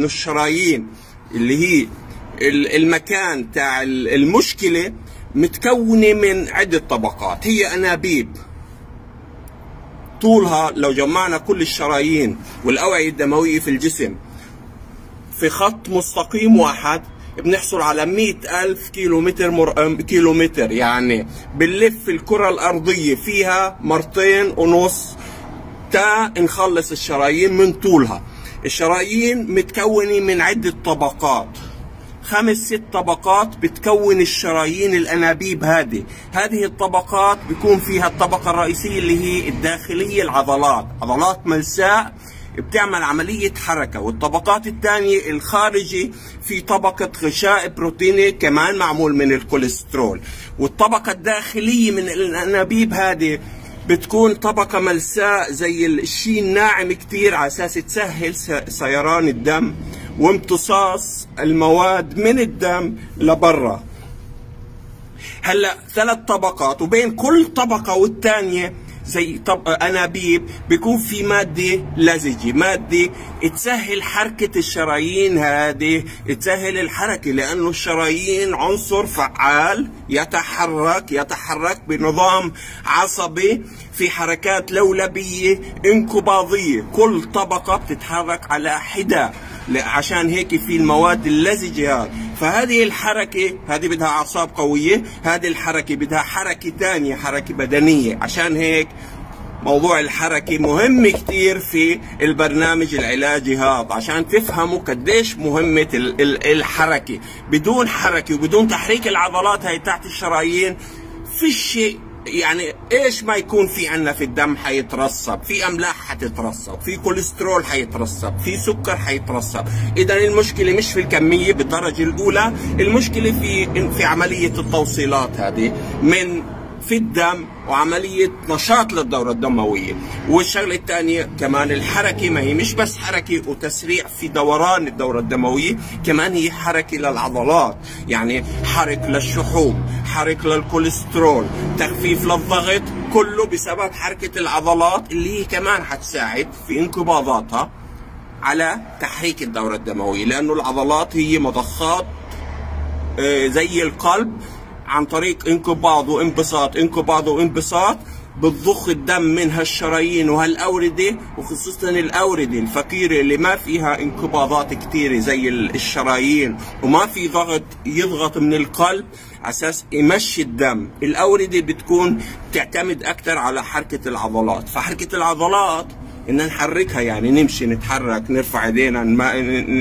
انه الشرايين اللي هي المكان تاع المشكله متكونه من عده طبقات، هي انابيب طولها لو جمعنا كل الشرايين والاوعيه الدمويه في الجسم في خط مستقيم واحد بنحصل على 100,000 كيلومتر، يعني بنلف الكره الارضيه فيها مرتين ونص تا نخلص الشرايين من طولها. الشرايين متكونه من عده طبقات، 5-6 طبقات بتكون الشرايين الانابيب هذه. هذه الطبقات بيكون فيها الطبقه الرئيسيه اللي هي الداخليه، العضلات، عضلات ملساء بتعمل عمليه حركه، والطبقات الثانيه الخارجي في طبقه غشاء بروتيني كمان معمول من الكوليسترول، والطبقه الداخليه من الانابيب هذه بتكون طبقه ملساء زي الشيء الناعم كثير على اساس تسهل سيران الدم وامتصاص المواد من الدم لبرا. هلا 3 طبقات، وبين كل طبقه والثانيه زي انابيب بيكون في ماده لزجه، ماده تسهل حركه الشرايين هذه، تسهل الحركه، لانه الشرايين عنصر فعال يتحرك بنظام عصبي في حركات لولبيه انقباضيه، كل طبقه بتتحرك على حده، عشان هيك في المواد اللزجه هذه. فهذه الحركه هذه بدها اعصاب قويه، هذه الحركه بدها حركه ثانيه، حركه بدنيه، عشان هيك موضوع الحركه مهم كثير في البرنامج العلاجي هذا، عشان تفهموا قديش مهمه الحركه. بدون حركه وبدون تحريك العضلات هي تحت الشرايين في شيء، يعني ايش ما يكون في عندنا في الدم حيترسب، في املاح حتترسب، في كوليسترول حيترسب، في سكر حيترسب. اذا المشكله مش في الكميه بالدرجه الاولى، المشكله في عمليه التوصيلات هذه من في الدم وعمليه نشاط للدوره الدمويه. والشغله الثانيه كمان الحركه، ما هي مش بس حركه وتسريع في دوران الدوره الدمويه، كمان هي حركه للعضلات، يعني حرك للشحوم، حرك للكوليسترول، تخفيف للضغط، كله بسبب حركه العضلات اللي هي كمان حتساعد في انقباضاتها على تحريك الدوره الدمويه، لانه العضلات هي مضخات زي القلب، عن طريق انقباض وانبساط، انقباض وانبساط بتضخ الدم من هالشرايين وهالاورده، وخصوصا الاورده الفقيره اللي ما فيها انقباضات كثيره زي الشرايين، وما في ضغط يضغط من القلب على اساس يمشي الدم. الاورده بتكون تعتمد اكثر على حركه العضلات، فحركه العضلات ان نحركها، يعني نمشي، نتحرك، نرفع ايدينا،